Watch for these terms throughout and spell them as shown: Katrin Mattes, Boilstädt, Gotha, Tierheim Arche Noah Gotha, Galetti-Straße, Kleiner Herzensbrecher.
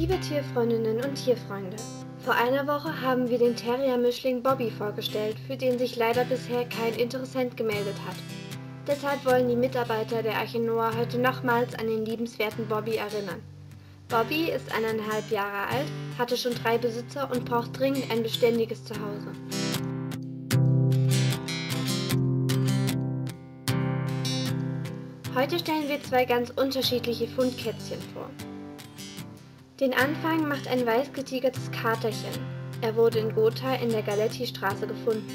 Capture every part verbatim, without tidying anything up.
Liebe Tierfreundinnen und Tierfreunde, vor einer Woche haben wir den Terrier-Mischling Bobby vorgestellt, für den sich leider bisher kein Interessent gemeldet hat. Deshalb wollen die Mitarbeiter der Arche Noah heute nochmals an den liebenswerten Bobby erinnern. Bobby ist eineinhalb Jahre alt, hatte schon drei Besitzer und braucht dringend ein beständiges Zuhause. Heute stellen wir zwei ganz unterschiedliche Fundkätzchen vor. Den Anfang macht ein weiß getigertes Katerchen. Er wurde in Gotha in der Galetti-Straße gefunden.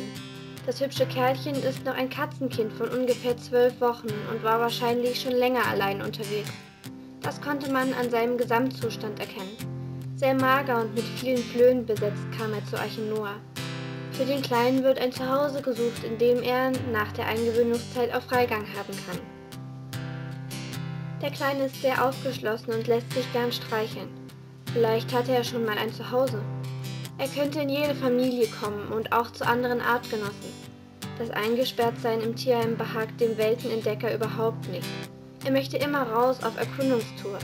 Das hübsche Kerlchen ist noch ein Katzenkind von ungefähr zwölf Wochen und war wahrscheinlich schon länger allein unterwegs. Das konnte man an seinem Gesamtzustand erkennen. Sehr mager und mit vielen Flöhen besetzt kam er zu Arche Noah. Für den Kleinen wird ein Zuhause gesucht, in dem er nach der Eingewöhnungszeit auch Freigang haben kann. Der Kleine ist sehr aufgeschlossen und lässt sich gern streicheln. Vielleicht hatte er schon mal ein Zuhause. Er könnte in jede Familie kommen und auch zu anderen Artgenossen. Das Eingesperrtsein im Tierheim behagt dem Weltenentdecker überhaupt nicht. Er möchte immer raus auf Erkundungstour.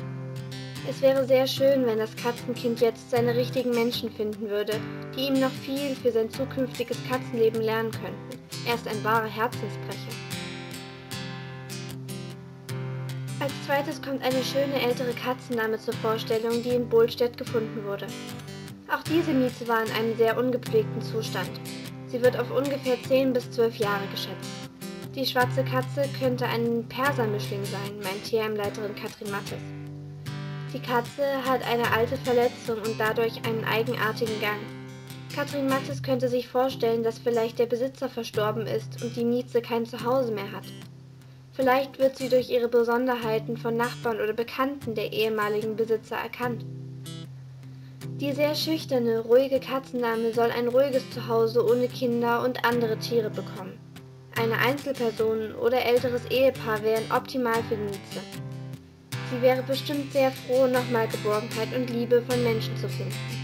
Es wäre sehr schön, wenn das Katzenkind jetzt seine richtigen Menschen finden würde, die ihm noch viel für sein zukünftiges Katzenleben lernen könnten. Er ist ein wahrer Herzensbrecher. Als zweites kommt eine schöne ältere Katzendame zur Vorstellung, die in Boilstädt gefunden wurde. Auch diese Mieze war in einem sehr ungepflegten Zustand. Sie wird auf ungefähr zehn bis zwölf Jahre geschätzt. Die schwarze Katze könnte ein Persermischling sein, meint Tierheimleiterin Katrin Mattes. Die Katze hat eine alte Verletzung und dadurch einen eigenartigen Gang. Katrin Mattes könnte sich vorstellen, dass vielleicht der Besitzer verstorben ist und die Mieze kein Zuhause mehr hat. Vielleicht wird sie durch ihre Besonderheiten von Nachbarn oder Bekannten der ehemaligen Besitzer erkannt. Die sehr schüchterne, ruhige Katzendame soll ein ruhiges Zuhause ohne Kinder und andere Tiere bekommen. Eine Einzelperson oder älteres Ehepaar wären optimal für die Mieze. Sie wäre bestimmt sehr froh, nochmal Geborgenheit und Liebe von Menschen zu finden.